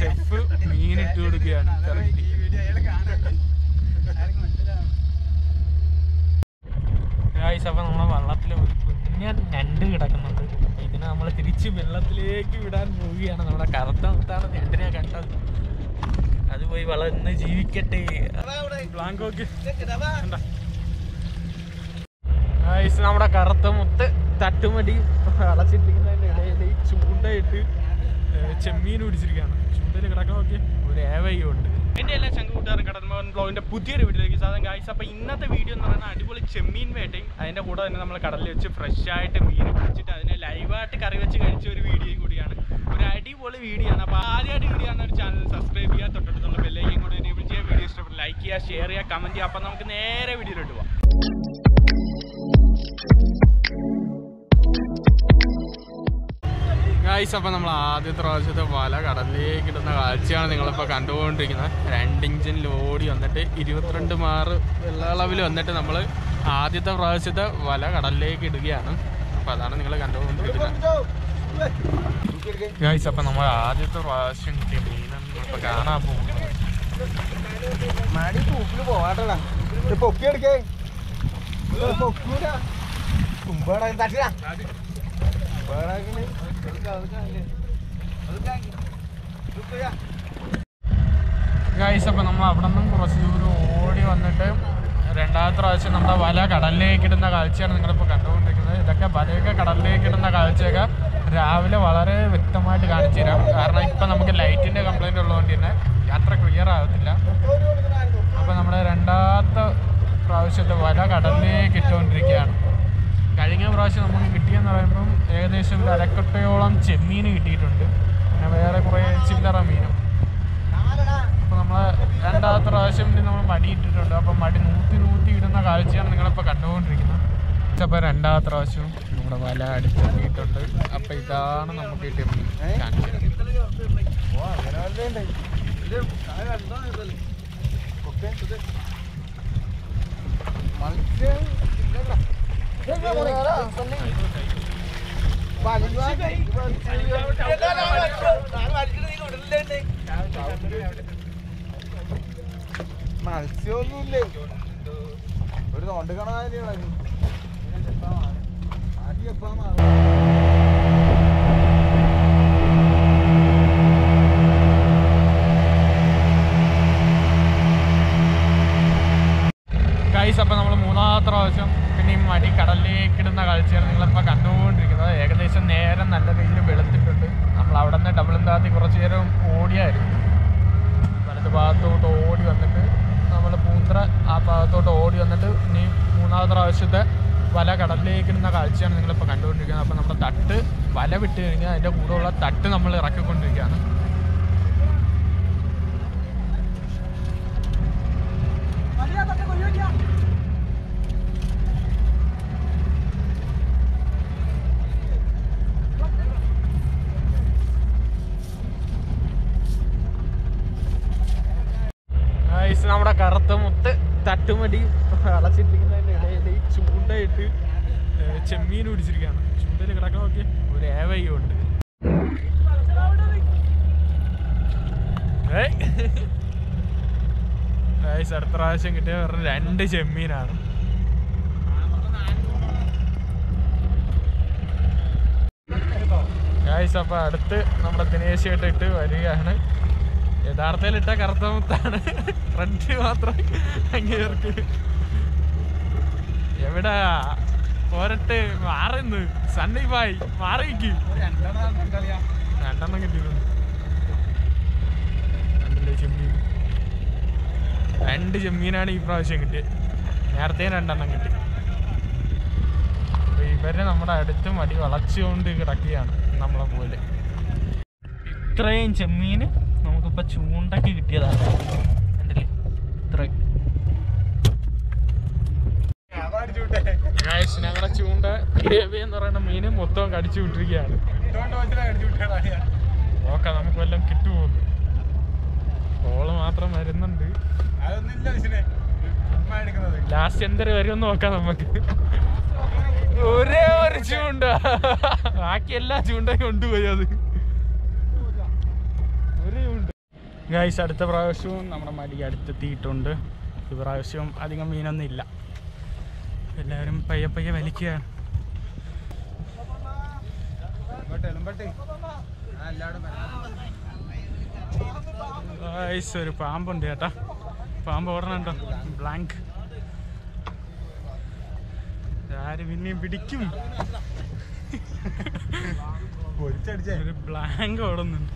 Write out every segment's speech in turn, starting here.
chef mean it to get correctly. Guys, I ചെമ്മീൻ പിടിച്ചിരിക്കുകയാണ് ചൂണ്ടയിൽ കിടക്കാനൊക്കെ ഒരു ഏവയുണ്ട്. എൻ്റെ എല്ലാ ചങ്കൂട്ടുകാരും കടൽമോഹൻ ബ്ലോഗിൻ്റെ പുതിയൊരു വീഡിയോയിലേക്ക് സാധനം ഗൈസ്. അപ്പോൾ ഇന്നത്തെ വീഡിയോ എന്ന് പറയുന്നത് അടിപൊളി ചെമ്മീൻ വേട്ടയും അതിൻ്റെ കൂടെ തന്നെ നമ്മൾ കടലിൽ വെച്ച് ഫ്രഷായിട്ട് മീൻ പിടിച്ചിട്ട് അതിനെ ലൈവായിട്ട് കറി വെച്ച് കഴിച്ച ഒരു വീഡിയോയും കൂടിയാണ്. ഒരു അടിപൊളി വീഡിയോ ആണ്. അപ്പോൾ ആദ്യമായിട്ട് വീഡിയോ ആണ് ഒരു ചാനൽ സബ്സ്ക്രൈബ് ചെയ്യുക, തൊട്ടടുത്തുള്ള ബെല്ലൈക്കും കൂടി എനേബിൾ ചെയ്യുക, വീഡിയോ ഇഷ്ടപ്പെട്ടു ലൈക്ക് ചെയ്യുക, ഷെയർ ചെയ്യുക, കമൻറ്റ് ചെയ്യുക. അപ്പോൾ നമുക്ക് നേരെ വീഡിയോയിലോട്ട് പോകാം. ഗൈസ്, അപ്പോൾ നമ്മൾ ആദ്യത്തെ പ്രാവശ്യത്തെ വല കടലിലേക്ക് കിട്ടുന്ന കാഴ്ചയാണ് നിങ്ങളിപ്പോൾ കണ്ടുപോകൊണ്ടിരിക്കുന്നത്. രണ്ട് ഇഞ്ചിൽ ഓടി വന്നിട്ട് 22 മാറ് വെള്ളളവിൽ വന്നിട്ട് നമ്മൾ ആദ്യത്തെ പ്രാവശ്യത്തെ വല കടലിലേക്ക് ഇടുകയാണ്. അപ്പോൾ അതാണ് നിങ്ങൾ കണ്ടുപോകൊണ്ടിരിക്കുന്നത്. ഗൈസ്, അപ്പോൾ നമ്മൾ ആദ്യത്തെ പ്രാവശ്യം കിട്ടിയ മീനാണ് നമ്മളിപ്പോൾ കാണാൻ പോകുന്നത്. ഗൈസ്, അപ്പം നമ്മൾ അവിടെ നിന്നും കുറച്ച് ദൂരം ഓടി വന്നിട്ട് രണ്ടാമത്തെ പ്രാവശ്യം നമ്മുടെ വല കടലിലേക്ക് ഇടുന്ന കാഴ്ചയാണ് നിങ്ങളിപ്പോൾ കണ്ടുകൊണ്ടിരിക്കുന്നത്. ഇതൊക്കെ വലയൊക്കെ കടലിലേക്ക് ഇടുന്ന കാഴ്ചയൊക്കെ രാവിലെ വളരെ വ്യക്തമായിട്ട് കാണിച്ചു തരാം. കാരണം ഇപ്പം നമുക്ക് ലൈറ്റിൻ്റെ കംപ്ലൈൻറ്റ് ഉള്ളതുകൊണ്ട് തന്നെ യാത്ര ക്ലിയർ ആകത്തില്ല. അപ്പം നമ്മുടെ രണ്ടാമത്തെ പ്രാവശ്യത്തെ വല കടലിലേക്ക് ഇട്ടുകൊണ്ടിരിക്കുകയാണ്. കഴിഞ്ഞ പ്രാവശ്യം നമുക്ക് കിട്ടിയെന്ന് പറയുമ്പം ഏകദേശം ഒരു അരക്കട്ടയോളം ചെമ്മീൻ കിട്ടിയിട്ടുണ്ട്, പിന്നെ വേറെ കുറേ ചില്ലറ മീനും. അപ്പോൾ നമ്മൾ രണ്ടാമത്തെ പ്രാവശ്യം നമ്മൾ മടി ഇട്ടിട്ടുണ്ട്. അപ്പം മടി നൂറ്റി ഇടുന്ന കാഴ്ചയാണ് നിങ്ങളിപ്പോൾ കണ്ടുകൊണ്ടിരിക്കുന്നത്. അപ്പോൾ രണ്ടാമത്തെ പ്രാവശ്യവും നമ്മുടെ വല അടിച്ചിട്ടുണ്ട്. അപ്പോൾ ഇതാണ് നമുക്ക് കിട്ടിയ മീൻ. മത്സ്യമൊന്നുമില്ലേ, ഒരു നോണ്ട് കാണാനാണ്. ഗൈസ്, അപ്പം നമ്മൾ മൂന്നാമത്തെ പ്രാവശ്യം പിന്നെയും മടി കടലിലേക്കിടുന്ന കാഴ്ചയാണ് നിങ്ങളിപ്പോൾ കണ്ടുകൊണ്ടിരിക്കുന്നത്. ഏകദേശം നേരം നല്ല രീതിയിൽ വെളുത്തിട്ടുണ്ട്. നമ്മൾ അവിടെ നിന്ന് ഡബിളും താത്തി കുറച്ച് നേരം ഓടിയായിരുന്നു. വലത് ഭാഗത്തോട്ട് ഓടി വന്നിട്ട് നമ്മൾ പൂന്തറ ആ ഭാഗത്തോട്ട് ഓടി വന്നിട്ട് ഇനി മൂന്നാമത്തെ പ്രാവശ്യത്തെ വല കടലിലേക്കിടുന്ന കാഴ്ചയാണ് നിങ്ങളിപ്പോൾ കണ്ടുകൊണ്ടിരിക്കുന്നത്. അപ്പോൾ നമ്മുടെ തട്ട് വല വിട്ട് കഴിഞ്ഞാൽ അതിൻ്റെ കൂടെയുള്ള തട്ട് നമ്മൾ ഇറക്കിക്കൊണ്ടിരിക്കുകയാണ്. നമ്മുടെ കറുത്ത മുത്ത് തട്ടുമടി അളച്ചിട്ടിരിക്കുന്നതിൻ്റെ ഇടയിൽ ഈ ചൂണ്ടയിട്ട് ചെമ്മീൻ പിടിച്ചിരിക്കുകയാണ്. ചൂണ്ടയിൽ കിടക്കാനൊക്കെ ഒരു ഏവയും ഉണ്ട്. അടുത്ത പ്രാവശ്യം കിട്ടിയ വേറെ 2 ചെമ്മീനാണ്. അപ്പം അടുത്ത് നമ്മുടെ ദിനേശിയായിട്ട് ഇട്ട് വരികയാണ്. യഥാർത്ഥത്തിൽ ഇട്ട കറുത്ത മുത്താണ്, റെഡ് മാത്രം അങ്ങേർക്ക് എവിടെ പോരട്ടെ മാറുന്നു. സണ്ണീബായി മാറിക്ക് രണ്ടെണ്ണം കിട്ടിയിരുന്നു. 2 ചെമ്മീനാണ് ഈ പ്രാവശ്യം കിട്ടിയത്. നേരത്തെ 2 കിട്ടി. അപ്പോൾ ഇവരെ നമ്മുടെ അടുത്ത് മടി വളച്ചുകൊണ്ട് കിടക്കുകയാണ് നമ്മളെ പോലെ. ഇത്രയും ചെമ്മീന് നമുക്കിപ്പോൾ ചൂണ്ടയ്ക്ക് കിട്ടിയതാണ്. കണ്ടില്ലേ ഇത്രയും. ഞങ്ങളുടെ ചൂണ്ട എന്ന് പറയുന്ന മീന് മൊത്തം കടിച്ചു വിട്ടിരിക്കുകയാണ്. നോക്കാം നമുക്ക് വല്ലതും കിട്ടുപോകുന്നു. കോള് മാത്രം വരുന്നുണ്ട്. ലാസ്റ്റ് എന്തൊരു വരുമെന്ന് നോക്കാം. നമുക്ക് ഒരേ ഒരു ചൂണ്ട, ബാക്കി എല്ലാ ചൂണ്ടയും കൊണ്ടുപോയി അത് ഗൈസ്, അടുത്ത പ്രാവശ്യവും നമ്മുടെ മടി അടുത്തെത്തിയിട്ടുണ്ട്. ഈ പ്രാവശ്യം അധികം മീനൊന്നും ഇല്ല. എല്ലാവരും പയ്യെ പയ്യെ വലിക്കുകയാണ്. ഗൈസ്, ഒരു പാമ്പുണ്ട് ചേട്ടാ. പാമ്പ് ഓടണുണ്ടോ? ബ്ലാങ്ക്. ആര് പിന്നെയും പിടിക്കും? ഒരു ബ്ലാങ്ക് ഓടുന്നുണ്ട്.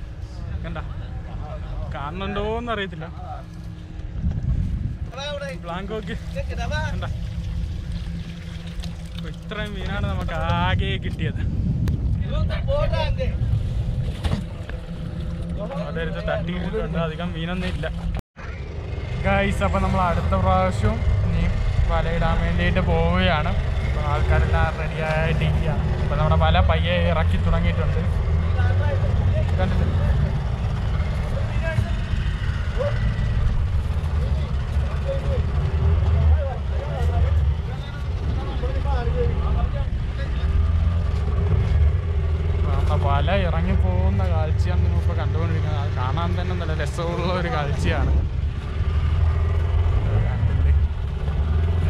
കണ്ട, കാണുന്നുണ്ടോന്ന് അറിയത്തില്ല. ബ്ലാങ്ക് നോക്കി. കണ്ട, ഇത്രയും മീനാണ് നമുക്ക് ആകെ കിട്ടിയത്. അവിടെ തട്ടി കിട്ടിയിട്ടുണ്ട്. അധികം മീനൊന്നും ഇല്ല ഗൈസ്. അപ്പം നമ്മൾ അടുത്ത പ്രാവശ്യം ഇനിയും വലയിടാൻ വേണ്ടിയിട്ട് പോവുകയാണ്. അപ്പം ആൾക്കാരെല്ലാം റെഡിയായിട്ടിരിക്കുകയാണ്. അപ്പം നമ്മുടെ വല പയ്യെ ഇറക്കി തുടങ്ങിയിട്ടുണ്ട്. കണ്ടിട്ട് വല ഇറങ്ങി പോകുന്ന കാഴ്ചയാണ് നിങ്ങളിപ്പോൾ കണ്ടുകൊണ്ടിരിക്കുന്നത്. അത് കാണാൻ തന്നെ നല്ല രസമുള്ള ഒരു കാഴ്ചയാണ്.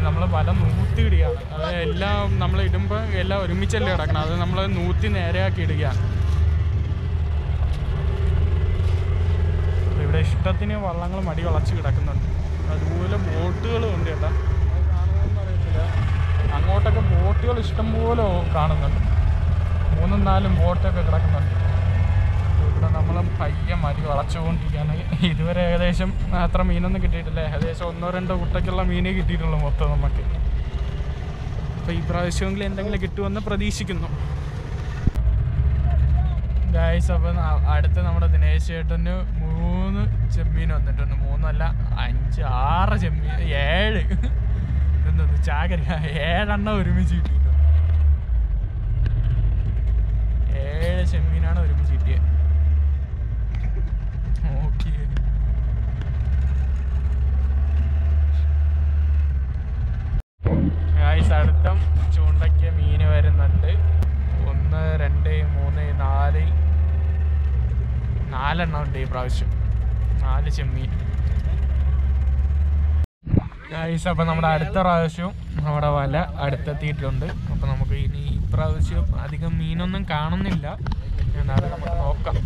നമ്മൾ വല നൂത്തി ഇടുകയാണ്. അത് എല്ലാം നമ്മൾ ഇടുമ്പോൾ എല്ലാം ഒരുമിച്ചല്ലേ കിടക്കണം. അത് നമ്മൾ നൂത്തി നേരെയാക്കി ഇടുകയാണ്. ഇവിടെ ഇഷ്ടത്തിന് വള്ളങ്ങൾ മടി വളച്ച് കിടക്കുന്നുണ്ട്. അതുപോലെ ബോട്ടുകളും ഉണ്ട് കേട്ടോ. കാണുന്നതെന്ന് അറിയത്തില്ല. അങ്ങോട്ടൊക്കെ ബോട്ടുകൾ ഇഷ്ടംപോലെ കാണുന്നുണ്ട്. മൂന്നും നാലും ബോട്ടൊക്കെ കിടക്കുന്നുണ്ട്. ഇവിടെ നമ്മൾ പയ്യെ മടി വളച്ചുകൊണ്ടിരിക്കുകയാണ്. ഇതുവരെ ഏകദേശം അത്ര മീനൊന്നും കിട്ടിയിട്ടില്ല. ഏകദേശം ഒന്നോ രണ്ടോ കുട്ടയ്ക്കുള്ള മീനേ കിട്ടിയിട്ടുള്ളൂ മൊത്തം നമുക്ക്. അപ്പോൾ ഈ പ്രാവശ്യമെങ്കിലും എന്തെങ്കിലും കിട്ടുമെന്ന് പ്രതീക്ഷിക്കുന്നു ഗൈസ്. അപ്പം അടുത്ത് നമ്മുടെ ദിനേശ് ചേട്ടന് 3 ചെമ്മീൻ വന്നിട്ടുണ്ട്. 5 6 ചെമ്മീൻ, 7 ഇതൊന്നും ചാകര 7 എണ്ണം ഒരുമിച്ച് കിട്ടി. 7 ചെമ്മീനാണ് ഒരുമിച്ച് കിട്ടിയത്. ഓക്കെ, അടുത്ത ചൂണ്ടയ്ക്ക് മീന് വരുന്നുണ്ട്. 1 2 3 4 4 എണ്ണം ഉണ്ട് ഈ പ്രാവശ്യം. 4 ചെമ്മീൻ. അപ്പം നമ്മുടെ അടുത്ത പ്രാവശ്യം നമ്മുടെ വല അടുത്തെത്തിയിട്ടുണ്ട്. അപ്പം നമുക്ക് ഇനി ഇപ്രാവശ്യം അധികം മീനൊന്നും കാണുന്നില്ല. എന്നാലും നമുക്ക് നോക്കാം.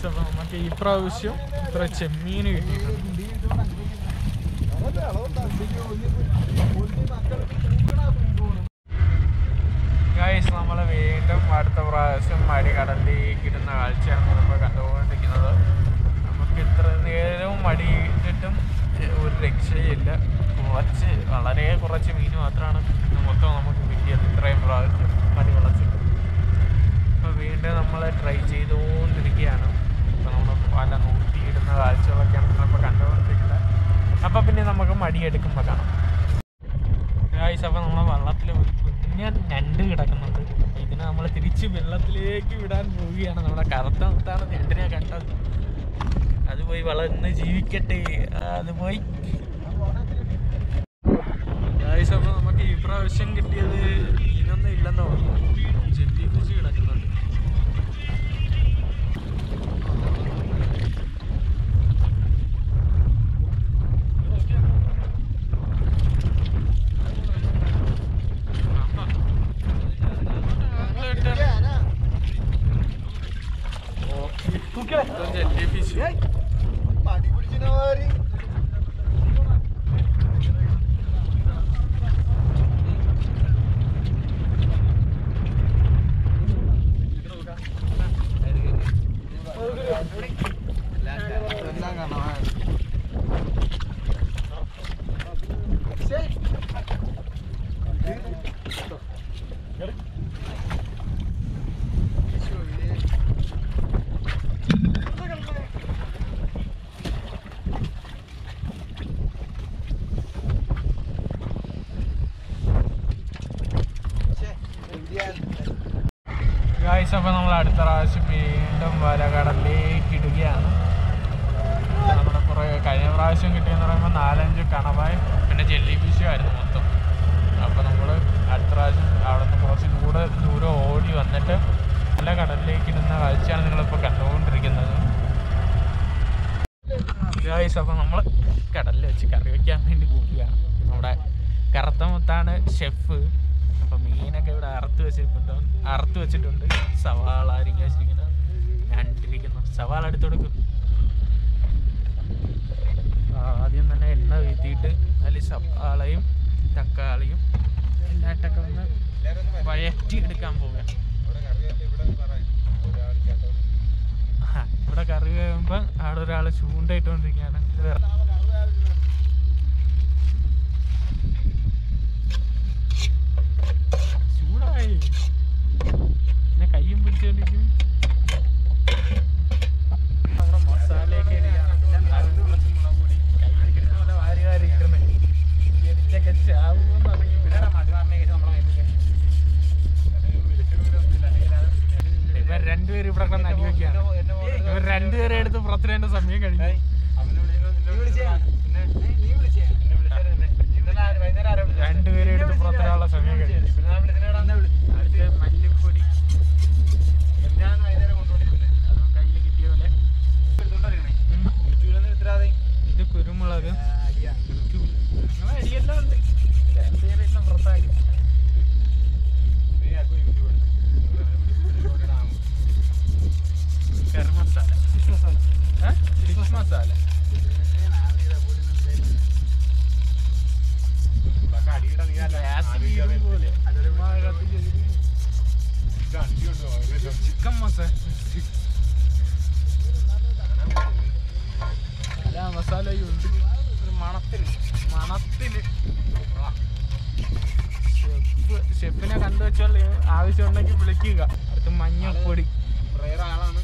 അപ്പം നമുക്ക് ഈ പ്രാവശ്യം ഇത്ര ചെമ്മീൻ കിട്ടിയിട്ടുണ്ട്. ഗൈസ്, നമ്മൾ വീണ്ടും അടുത്ത പ്രാവശ്യം മടി കടലിൽ കിട്ടുന്ന കാഴ്ചയാണ് നമ്മൾ കണ്ടുകൊണ്ടിരിക്കുന്നത്. നമുക്ക് ഇത്ര നേരവും മടി ഇട്ടിട്ടും ഒരു രക്ഷയില്ല. വളരെ കുറച്ച് മീൻ മാത്രമാണ് മൊത്തം നമുക്ക് കിട്ടിയത് ഇത്രയും പ്രാവശ്യം മടി വളച്ചിട്ട്. അപ്പോൾ വീണ്ടും നമ്മൾ ട്രൈ ചെയ്തുകൊണ്ടിരിക്കുകയാണ്. അപ്പോൾ നമ്മൾ പല നൂറ്റിയിടുന്ന കാഴ്ചകളൊക്കെയാണ് നമ്മളിപ്പോൾ കണ്ടുകൊണ്ടിരിക്കുന്നത്. അപ്പോൾ പിന്നെ നമുക്ക് മടിയെടുക്കുമ്പോൾ കാണാം ഗൈസ്. അപ്പോൾ നമ്മളെ വള്ളത്തിൽ ഒരു കുഞ്ഞ ഞണ്ട് കിടക്കുന്നുണ്ട്. അപ്പോൾ ഇതിനെ നമ്മൾ തിരിച്ച് വെള്ളത്തിലേക്ക് വിടാൻ പോവുകയാണ്. നമ്മുടെ കറുത്ത നിർത്താണ് ഞണ്ടിനെ കണ്ടത്. അത് പോയി വളർന്ന് ജീവിക്കട്ടെ. അത് പോയി ഗൈസ്. അപ്പോൾ നമുക്ക് ഈ പ്രാവശ്യം കിട്ടിയത് ഇതിനൊന്നും ഇല്ലെന്ന് പറഞ്ഞു. ജെല്ലി ഫിഷ് കിടക്കുന്നുണ്ട്. അപ്പോൾ നമ്മൾ അടുത്ത പ്രാവശ്യം വീണ്ടും വലകടലിലേക്ക് ഇടുകയാണ്. നമ്മുടെ കുറേ കഴിഞ്ഞ പ്രാവശ്യം കിട്ടിയെന്ന് പറയുമ്പോൾ 4-5 കണവായും പിന്നെ ജെല്ലി ഫിഷും ആയിരുന്നു മൊത്തം. അപ്പോൾ നമ്മൾ അടുത്ത പ്രാവശ്യം അവിടെ നിന്ന് കുറച്ച് ദൂരം ഓടി വന്നിട്ട് നല്ല കടലിലേക്ക് ഇടുന്ന കാഴ്ചയാണ് നിങ്ങളിപ്പോൾ കണ്ടുകൊണ്ടിരിക്കുന്നത്. അപ്പോൾ നമ്മൾ കടലിൽ വെച്ച് കറി വയ്ക്കാൻ വേണ്ടി പോവുകയാണ്. നമ്മുടെ കറുത്തമുത്താണ് ഷെഫ്. അപ്പോൾ മീനൊക്കെ ഇവിടെ അറുത്ത് വെച്ചിട്ടുണ്ട്. സവാള അരിഞ്ഞ് വെച്ചിരിക്കുന്നു, ഞാനിട്ടിരിക്കുന്നു. സവാള എടുത്ത് കൊടുക്കും. ആദ്യം തന്നെ എണ്ണ വീഴ്ത്തിയിട്ട് അതിൽ സവാളയും തക്കാളിയും എല്ലായിട്ടൊക്കെ ഒന്ന് വഴറ്റി എടുക്കാൻ പോവുകയാണ്. ഇവിടെ കറി കഴിയുമ്പോൾ അവിടെ ഒരാൾ ചൂണ്ടയിട്ടുകൊണ്ടിരിക്കുകയാണ്. ചൂടായി പിന്നെ കയ്യും പിടിച്ചോണ്ടിരിക്കും. രണ്ടുപേരും ഇവിടെ കിടന്ന് അടിവെക്കുകയാണ്. ഇവർ രണ്ടുപേരെ എടുത്ത് പുറത്തിടേണ്ട സമയം കഴിഞ്ഞു. രണ്ടുപേരെ എടുത്ത് പുറത്തിടാനുള്ള സമയം കഴിഞ്ഞു. മല്ലിപ്പൊടി കയ്യിൽ കിട്ടിയ പോലെ ഇത് കുരുമുളക് അടിയെല്ലാം ഉണ്ട്. രണ്ടുപേരെ എല്ലാം പുറത്തായി. മസാലയുണ്ട് മണത്തിന്. ഷെഫിനെ കണ്ടുവെച്ചോളൂ, ആവശ്യമുണ്ടെങ്കിൽ വിളിക്കുക. അടുത്ത് മഞ്ഞൾപ്പൊടി ആളാണ്.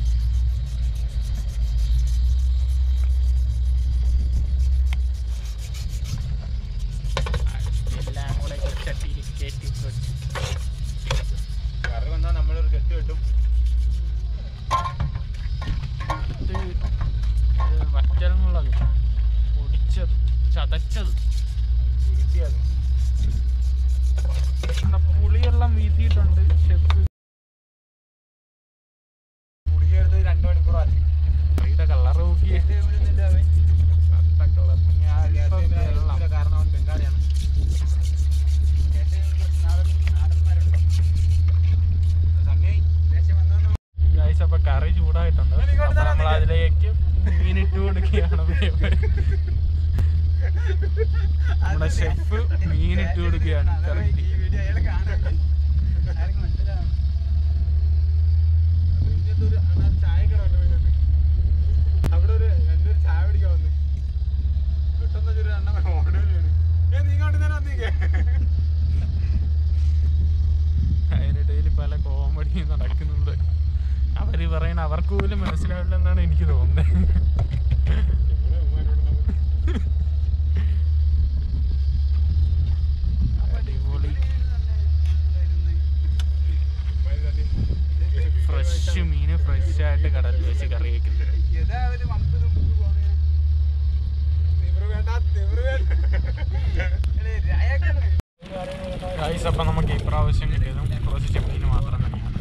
എല്ലാം കൂടെ ചട്ടിയിൽ കയറ്റി വെച്ചു. കറി വന്നാൽ നമ്മളൊരു കെട്ട് കിട്ടും. വറ്റൽമുളക് പൊടിച്ചത് ചതച്ചത് പുളിയെല്ലാം വീതിയിട്ടുണ്ട് ഷെഫ്. പുളിയെടുത്ത് 2 മണിക്കൂർ ആക്കി. പുളിയുടെ കളർ നോക്കിയിട്ട് കാരണം ബംഗാളിയാണ്. അപ്പൊ കറി ചൂടായിട്ടുണ്ട്. അപ്പൊ നമ്മൾ അതിലേക്ക് മീനിട്ട് കൊടുക്കുകയാണ്. നമ്മുടെ ഷെഫ് മീനിട്ട് കൊടുക്കുകയാണ്. അവിടെ ഒരു രണ്ടൊരു ചായ പിടിക്കാൻ വന്നു കിട്ടുന്ന ഒരു എണ്ണ ഓർഡർ അതിനിടയിൽ പല കോമഡി നടക്കുന്നുണ്ട്. അവര് പറയുന്ന അവർക്ക് പോലും മനസ്സിലാവില്ലെന്നാണ് എനിക്ക് തോന്നുന്നത്. അടിപൊളി ഫ്രഷ് മീന് ഫ്രഷായിട്ട് കടലിൽ വെച്ച് കറി വയ്ക്കുന്നത്. അപ്പം നമുക്ക് ഇപ്രാവശ്യം കിട്ടിയതും കുറച്ച് ചെമ്മീന് മാത്രം തന്നെയാണ്.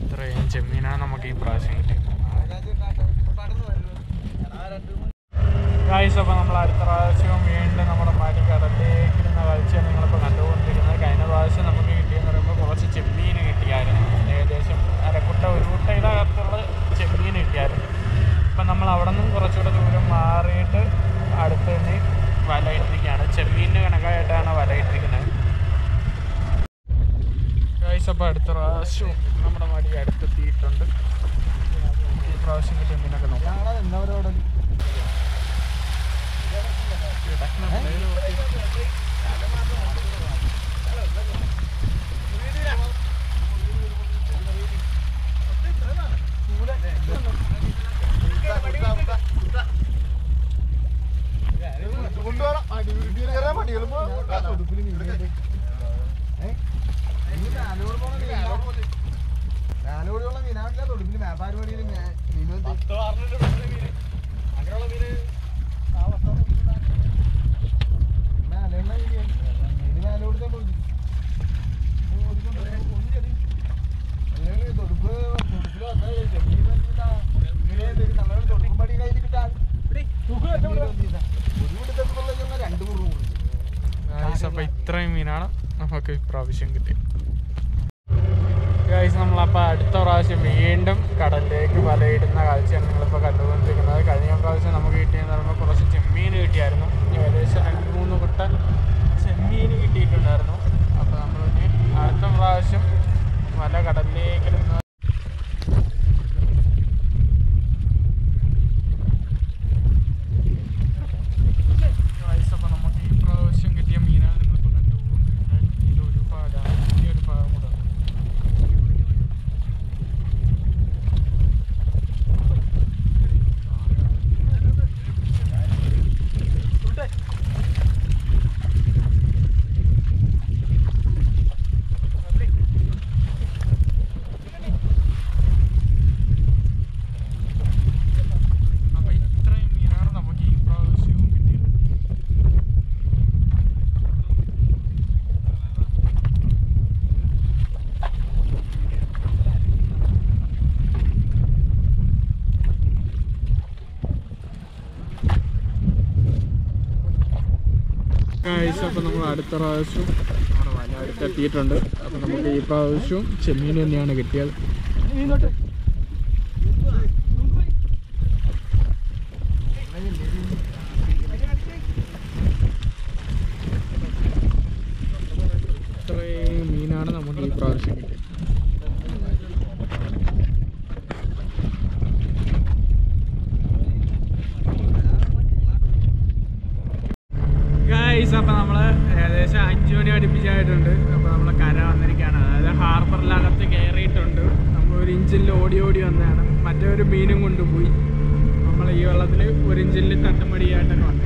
ഇത്രയും ചെമ്മീനാണ് നമുക്ക് ഈ പ്രാവശ്യം കിട്ടിയത്. അപ്പോൾ നമ്മൾ അടുത്ത പ്രാവശ്യം വീണ്ടും നമ്മുടെ മാറ്റി കടലിലേക്ക് ഇടുന്ന കാഴ്ചയാണ് നിങ്ങളിപ്പോൾ കണ്ടുകൊണ്ടിരിക്കുന്നത്. കഴിഞ്ഞ പ്രാവശ്യം നമുക്ക് കിട്ടിയെന്ന് പറയുമ്പോൾ കുറച്ച് ചെമ്മീൻ കിട്ടിയായിരുന്നു. ഏകദേശം ഒരു കുട്ടയുടെ അകത്തുള്ള ചെമ്മീൻ കിട്ടിയായിരുന്നു. അപ്പം നമ്മൾ അവിടെ നിന്നും കുറച്ചുകൂടെ ദൂരം മാറിയിട്ട് അടുത്ത് തന്നെ വലയിട്ടിരിക്കുകയാണ്. ചെമ്മീനിൻ്റെ കണക്കായിട്ടാണ് വലയിട്ടിരിക്കുന്നത്. അപ്പോൾ അടുത്ത പ്രാവശ്യം നമ്മുടെ മടി അടുത്തെത്തിയിട്ടുണ്ട്. ഈ പ്രാവശ്യം ചെമ്മീനൊക്കെ നോക്കാം. കൊണ്ടുവരാം. Guys, we have to do this. Guys, we have to do this. We have to do this. We have to do this.